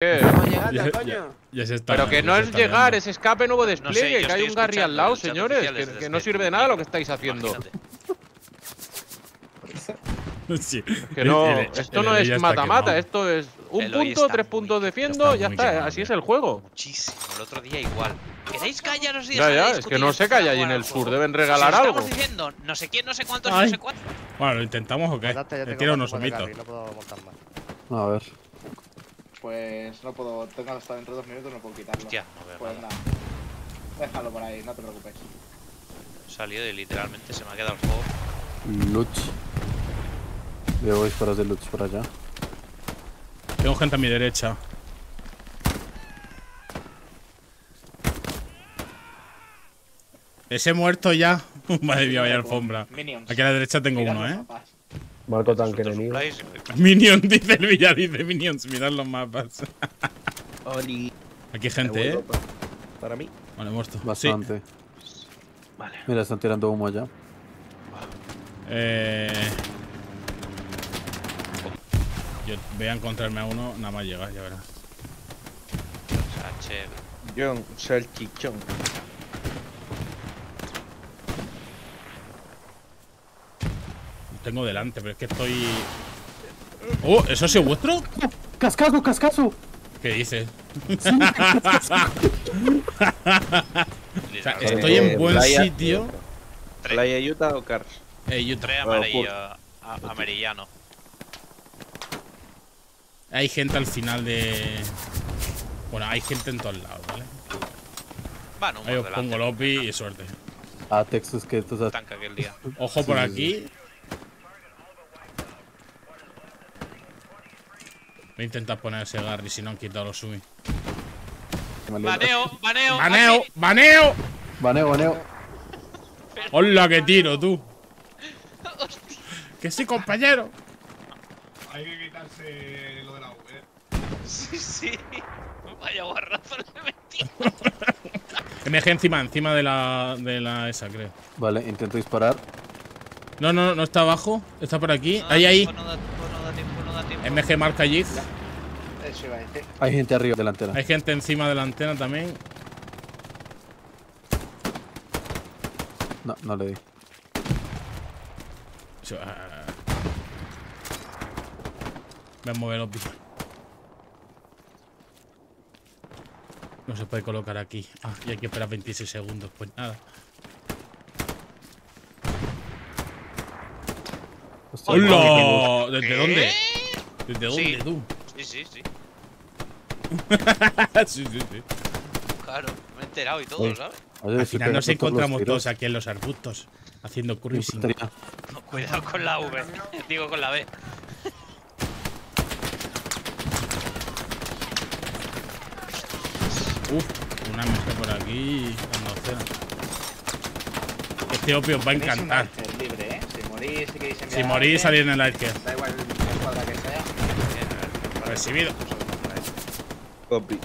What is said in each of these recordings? No llegando, coño. Ya está, pero que no es llegar, es escape nuevo despliegue, no sé, que hay un Garry al lado, señores, que no sirve de nada lo que estáis haciendo. Sí. Que no, esto no es mata-mata, esto es un punto, 3 puntos defiendo, ya está, así es el juego. Muchísimo, el otro día igual. ¿Queréis callaros y ya, es que no se calla allí en el sur, deben regalar algo. Estamos diciendo no sé quién, no sé cuántos, no sé cuántos. Bueno, ¿lo intentamos o qué? Le tiro unos omitos. A ver. Pues no puedo, tengo hasta dentro de 2 minutos, no puedo quitarlo. Hostia, no veo pues nada. Déjalo por ahí, no te preocupes. He salido y literalmente se me ha quedado el juego. Loot. Veo disparos de loot por allá. Tengo gente a mi derecha. Ese muerto ya. Madre mía, vaya alfombra. Minions. Aquí a la derecha tengo mirad uno, mapas. Marco tanque enemigo. Minion, dice el Villar, dice Minions. Mirad los mapas. Oli. Aquí gente, para mí. Vale, muerto. Bastante. Sí. Vale. Mira, están tirando humo allá. Yo voy a encontrarme a uno, nada más llegar, ya verás. Sánchez. John, salchichón. Tengo delante, pero es que estoy… ¡Oh! ¿Eso ha sido vuestro? ¡Cascazo, cascazo! ¿Qué dices? Sí, o sea, estoy en buen sitio. ¿Playa Utah o Cars? Utah. Amarillo, amarillano. Hay gente al final de… Bueno, hay gente en todos lados, ¿vale? Bueno, ahí os pongo lobby y suerte. Ah, Texas que estos… Tanca aquel día. Ojo por aquí. Voy a intentar poner ese Garry si no han quitado los subis. Baneo, baneo, baneo, baneo. Baneo, baneo. Hola, que tiro, tú. Que sí, compañero. Hay que quitarse lo de la V. Sí, sí. Vaya guarrazo le he metido. MG encima de la esa, creo. Vale, intento disparar. No, no, no está abajo. Está por aquí. Ahí, ahí. MG marca allí. Hay gente arriba de la antena. Hay gente encima de la antena también. No, no le di. Me han movido los bichos. No se puede colocar aquí. Ah, y hay que esperar 26 segundos. Pues nada. ¡Hola! ¿Desde dónde? ¿Desde dónde tú? Sí, sí, sí. Sí, sí, sí. Claro, me he enterado y todo, ¿sabes? Al final nos encontramos todos aquí en los arbustos haciendo currising. Cuidado con la V, digo con la B. Uf, una mesa por aquí. Este opio os va a encantar. Si morís, salid en el aire. Da igual la cuadra que sea. Recibido. Copy.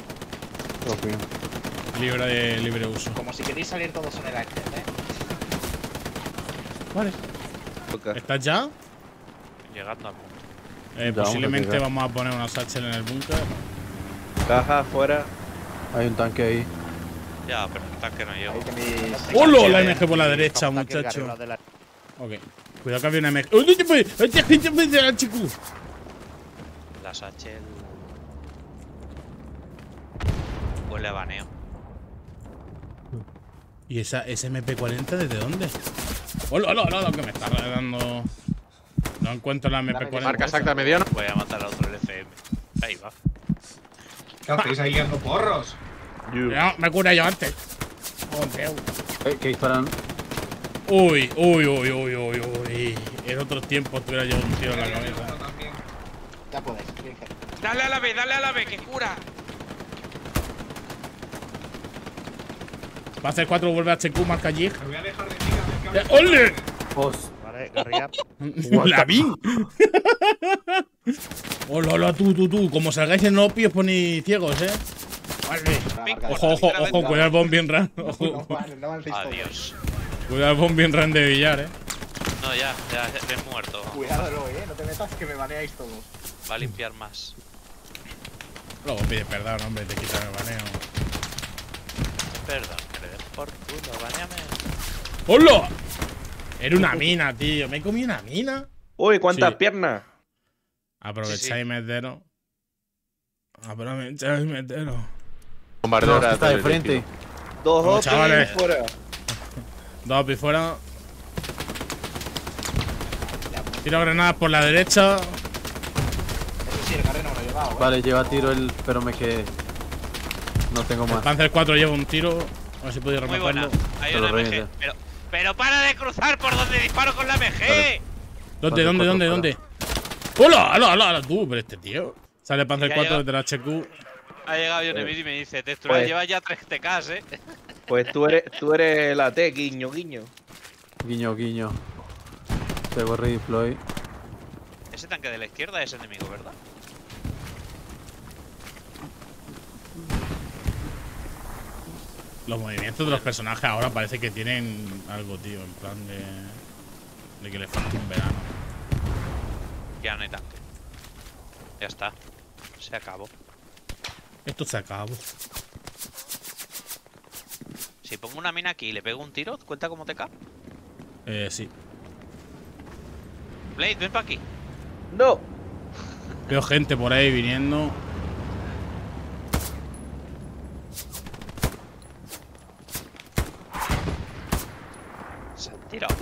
Copy. Libre uso. Como si queréis salir todos en el aire, Vale. Okay. ¿Estás ya? Llegando a punto. Posiblemente vamos a poner una satchel en el búnker. Caja, fuera. Hay un tanque ahí. Ya, pero el tanque no llevo. ¡Holo! La MG por la derecha, muchacho. Ok. Cuidado que había una MG. ¡Oh, no te puedes! ¡Oh, te puedes, chico! La satchel. Huele a baneo. ¿Y esa MP40 desde dónde? ¡Hola, hola, hola! Que me está dando. No encuentro la MP40. Marca exacta mediana. Voy a matar a otro LCM. Ahí va. ¿Qué hacéis ahí dando porros? No, me cura yo antes. ¿Qué disparan? Uy, uy, uy, uy, uy, uy. En otros tiempos tuviera yo un tiro en la cabeza. Ya podéis. Dale a la B, que cura. Va a hacer 4, vuelve a HQ, marca allí. Me voy a dejar de picar. ¡Ole! Vale, Garry up. ¡La vi! ¡Hola, hola, tú! Como salgáis en opio, os ponéis ciegos, Vale. Ojo, cuidado el bomb bien raro. Adiós. Cuidado el bomb bien raro de Villar, No, ya eres muerto. Cuidado, no te metas que me maneáis todos. Va a limpiar más. Luego pide perdón, hombre, te quita el baneo. Perdón, que le des por culo, baneame. ¡Hola! Era una mina, tío. ¿Me he comido una mina? Uy, ¿cuántas piernas? Aprovechá y metero. Aprovechá y metero. Bombardera está de frente. Dos opi fuera. Dos opi fuera. Tiro granadas por la derecha. Sí, el carrero no lo he llevado, ¿eh? Vale, lleva tiro el. Pero me quedé. No tengo más. El Panzer 4 lleva un tiro. A ver si podía remontarlo. Hay una MG. Pero para de cruzar por donde disparo con la MG. Vale. ¿Dónde? ¡Hola! ¡Hola! ¡Hola! ¡Tú! Pero este tío. Sale el Panzer 4 de la HQ. Ha llegado Yonemir y me dice: Destruir, pues, lleva ya 3 TKs, eh. Pues tú eres la T, guiño, guiño. Guiño, guiño. Te voy a redeploy. Ese tanque de la izquierda es enemigo, ¿verdad? Los movimientos de los personajes ahora parece que tienen algo, tío, en plan de que les falta un verano. Ya no hay tanque. Ya está. Se acabó. Esto se acabó. Si pongo una mina aquí y le pego un tiro, ¿cuenta como TK? Sí. Blade, ven para aquí. No. Veo gente por ahí viniendo. Se han tirado.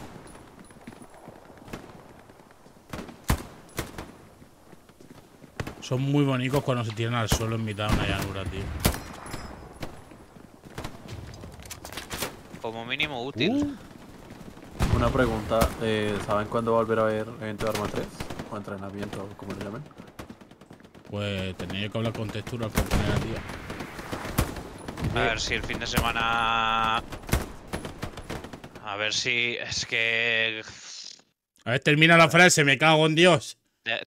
Son muy bonitos cuando se tiran al suelo en mitad de una llanura, tío. Como mínimo útil. Una pregunta, ¿saben cuándo volverá a haber evento de Arma 3? O entrenamiento, o como lo llamen. Pues tenía que hablar con Textura al compañero, tío. A ver si el fin de semana... A ver si... Es que... A ver, termina la frase, me cago en Dios.